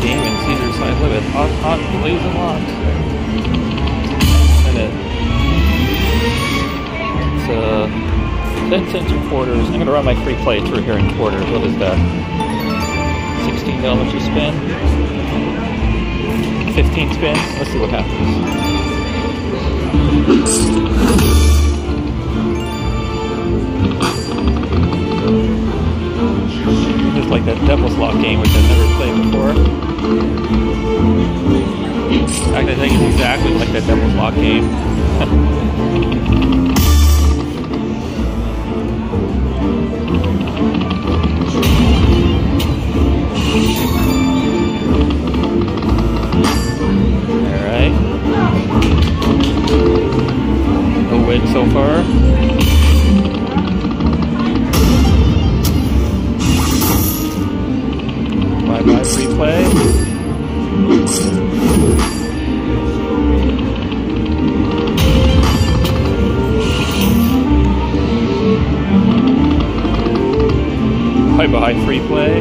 game in Caesar size limit. Hot Hot Blazing Lock. And it's 10 cents in quarters. I'm gonna run my free play through here in quarters. What is that? $16 you spin. 15 spins. Let's see what happens. Just like that Devil's Lock game, which I've never played before. Actually, I think it's exactly like that Devil's Lock game. Alright. No win so far. Bye-bye, free play. Bye-bye, free play.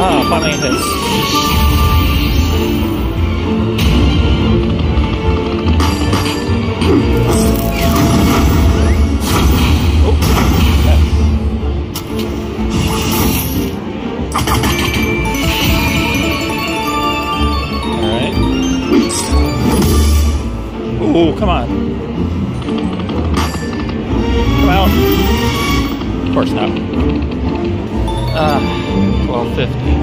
Ah, finally it hits. Oh, come on. Come out. Of course not. 1250.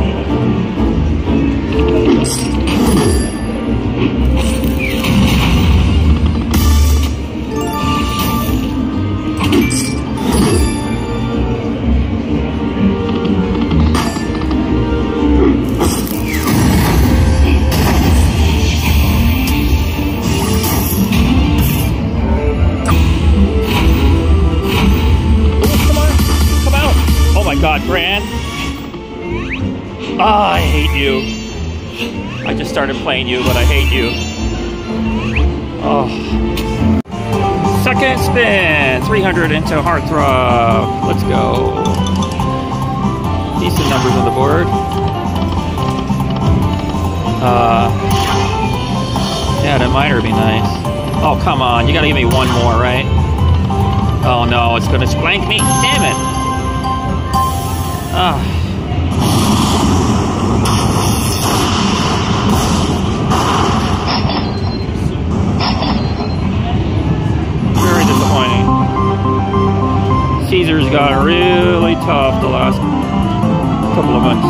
God, Grand. Ah, I hate you. I just started playing you, but I hate you. Oh. Second spin. 300 into Heart Throb. Let's go. Decent numbers on the board. Yeah, that miner would be nice. Oh, come on. You gotta give me one more, right? Oh, no. It's gonna splank me. Damn it. Ah. Very disappointing. Caesar's got really tough the last couple of months.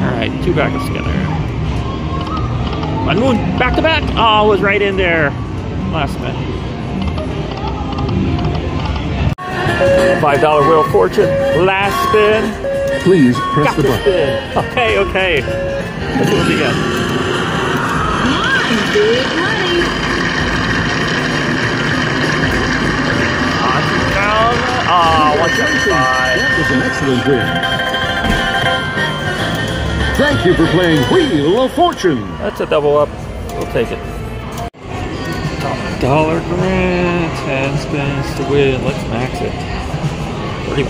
Alright, two back together. One moon, back to back! Oh, it was right in there. Last minute. $5 Wheel of Fortune. Last spin. Please press the button. Spin. Okay, okay. Let's do it again. Big money. On down. That was an excellent win. Thank you for playing Wheel of Fortune. That's a double up. We'll take it. Dollar Grand. 10 spins to win. Let's max it. $30.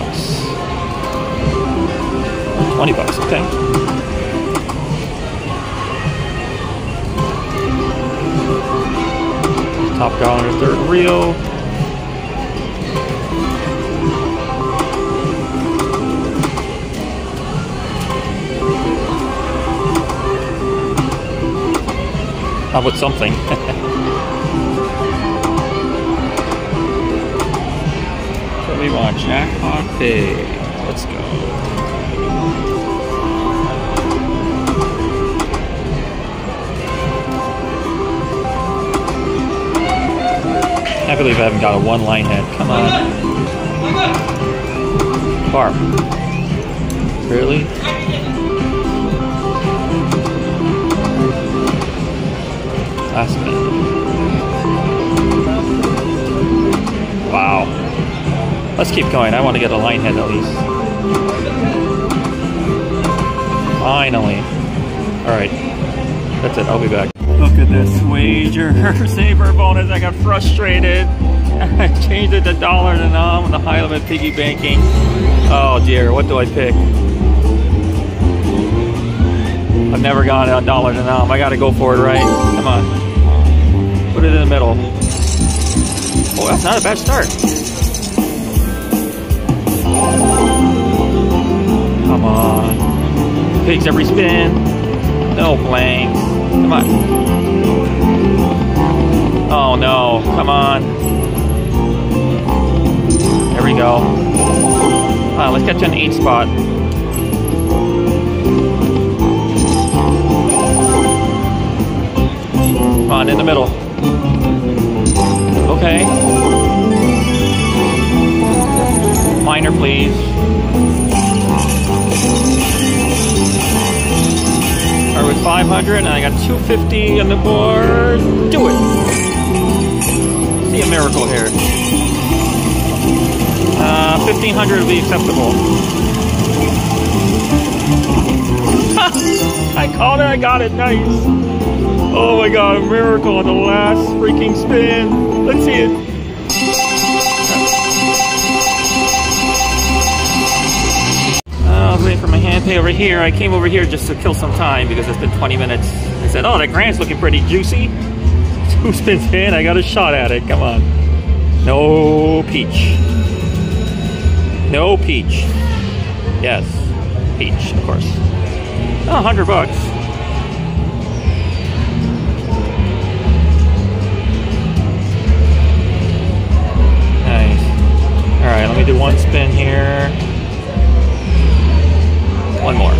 $20, okay. Top dollar, third reel. How about something? We want jackpot big. Let's go. I believe I haven't got a one line head. Come on. Barb. Really? Last minute. Wow. Let's keep going. I want to get a line head at least. Finally. Alright. That's it. I'll be back. Look at this wager. Saber bonus. I got frustrated. I changed it to dollar and I'm on the high limit piggy banking. Oh dear, what do I pick? I've never gone a dollar and I gotta go for it, right? Come on. Put it in the middle. Oh, that's not a bad start. Come on. Pigs every spin. No blanks. Come on. Oh no, come on. There we go. Right, let's catch an 8 spot. Come on, in the middle. Okay. Minor, please. Start with 500, and I got 250 on the board. Do it. See a miracle here. 1500 would be acceptable. I caught it. I got it. Nice. Oh my god, a miracle on the last freaking spin. Let's see it. I was waiting for my hand pay over here. I came over here just to kill some time because it's been 20 minutes. I said, oh, that grant's looking pretty juicy. 2 spins in, I got a shot at it. Come on. No peach. No peach. Yes, peach, of course. Oh, $100. Alright, let me do one spin here. One more.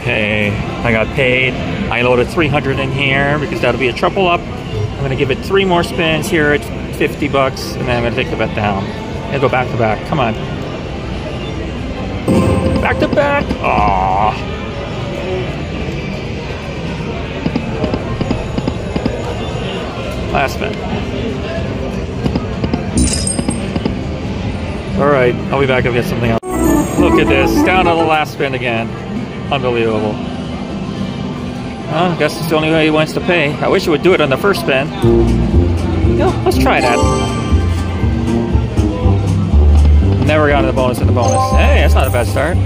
Okay, I got paid. I loaded 300 in here because that'll be a triple up. I'm gonna give it 3 more spins here at $50, and then I'm gonna take the bet down. And go back to back. Come on. Back to back. Aww. Last spin. Alright, I'll be back if I get something else. Look at this, down to the last spin again. Unbelievable. Well, I guess it's the only way he wants to pay. I wish it would do it on the first spin. No, let's try that. Never got to the bonus in the bonus. Hey, that's not a bad start.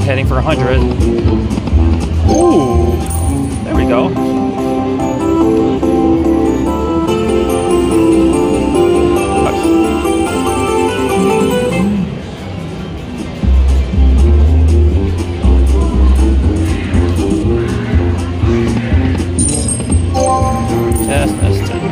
Heading for 100. Ooh, there we go. Yes, missed it.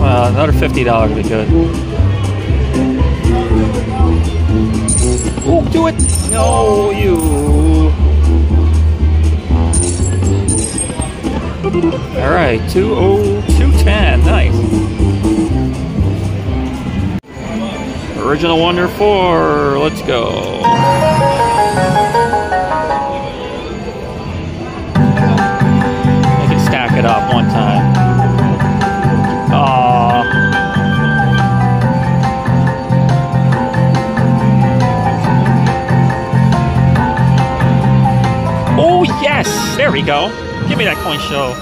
Well, another $50 would be good. Oh, do it! No, you! Alright, 210, nice. Original Wonder 4, let's go. It up one time. Aww. Oh yes, there we go. Give me that coin show.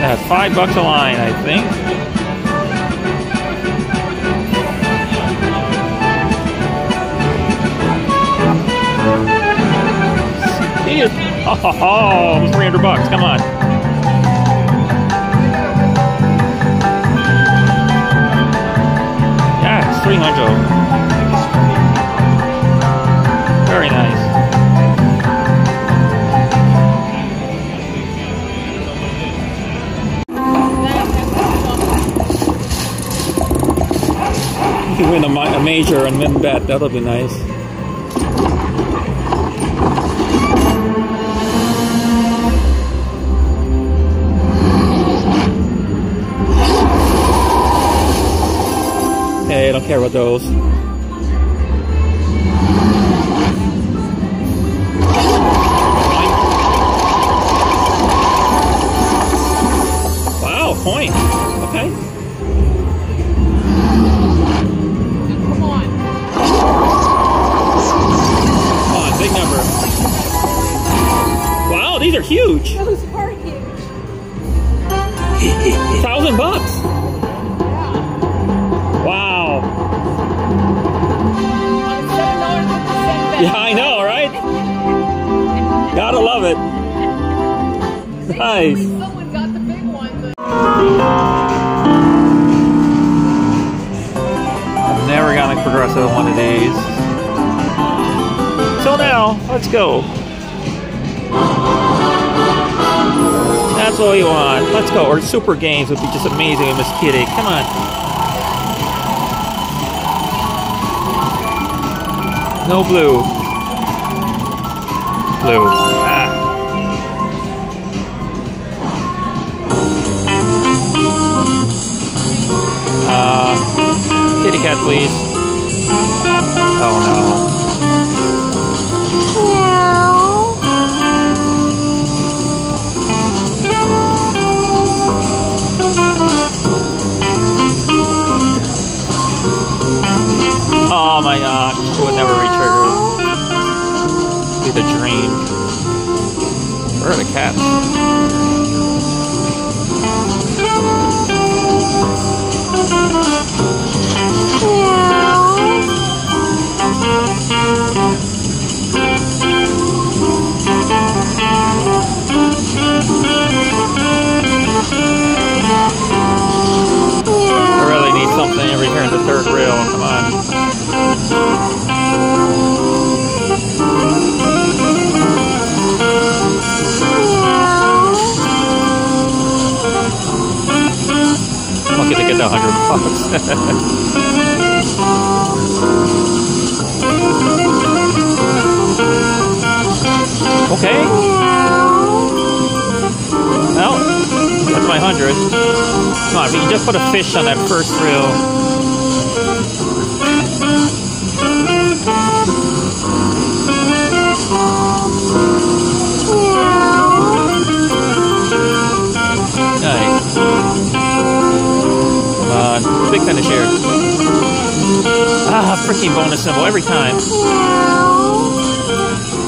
That's $5 a line, I think. Oh, $300, come on. So very nice. You can win a major and win bet. That'll be nice. Hey, I don't care about those. Wow, point. Okay. Come on. Come on, big number. Wow, these are huge. Those are huge. $1,000 bucks. Wow. Yeah, I know, right? Gotta love it. Nice. Someone got the big one. I've never gotten a progressive in one of these. So now, let's go. That's all you want. Let's go. Or Super Games would be just amazing with Miss Kitty. Come on. No blue. Blue. Kitty cat, please. Oh no. Oh my god, it would never reach. The dream. Where are the cats? I really need something over here in the third rail. Come on. I'm lucky to get the $100. Okay. Well, that's my 100. Come on, if you can just put a fish on that first reel. Big finish here. Ah, freaking bonus symbol every time.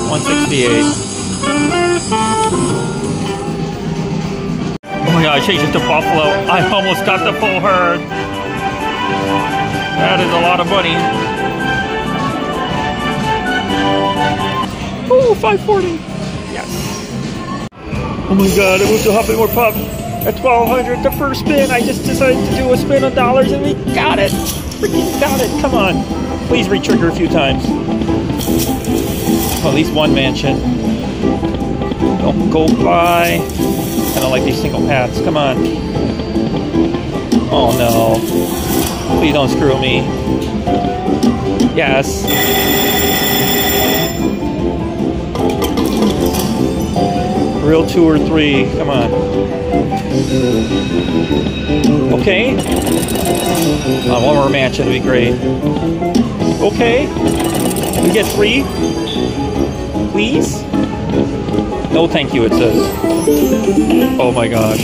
168. Oh my god, I changed it to Buffalo. I almost got the full herd. That is a lot of money. Ooh, 540. Yes. Oh my god, it was a Huff n' More Puff. At 1200, the first spin, I just decided to do a spin on dollars and we got it! Freaking got it! Come on! Please re-trigger a few times. Well, at least one mansion. Don't go by. I don't like these single paths. Come on. Oh no. Please don't screw me. Yes. Real 2 or 3. Come on. Okay. One more mansion would be great. Okay. We get 3. Please? No thank you, it says. Oh my gosh.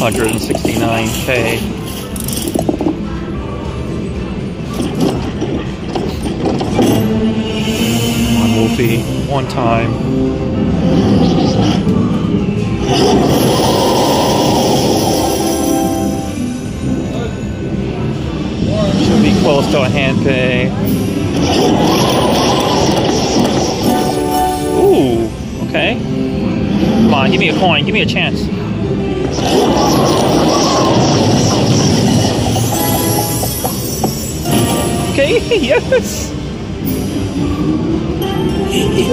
169K. One wolfie. One time. Close to a hand pay. Ooh, okay. Come on, give me a coin, give me a chance. Okay, yes! 22!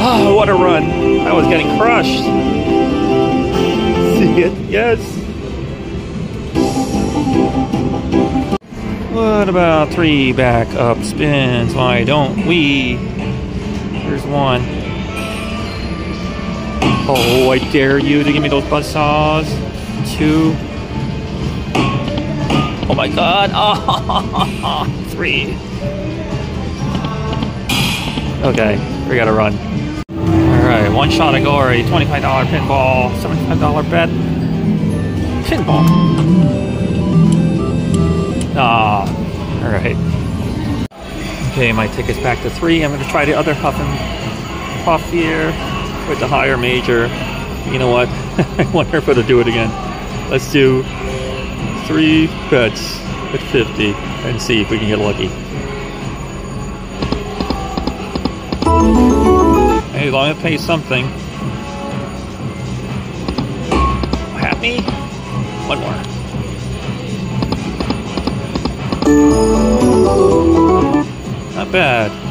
Oh, what a run. I was getting crushed. See it? Yes. What about 3 back up spins? Why don't we? Here's one. Oh, I dare you to give me those buzzsaws. 2. Oh my god. Oh, 3. Okay, we gotta run. Alright, one shot of glory, $25 pinball, $75 bet. Pinball. Alright. Okay, my ticket's back to 3. I'm gonna try the other Huff and Puff here with the higher major. You know what? I wonder if it'll do it again. Let's do 3 bets with 50 and see if we can get lucky. As long as I pay something. Happy? One more. Not bad.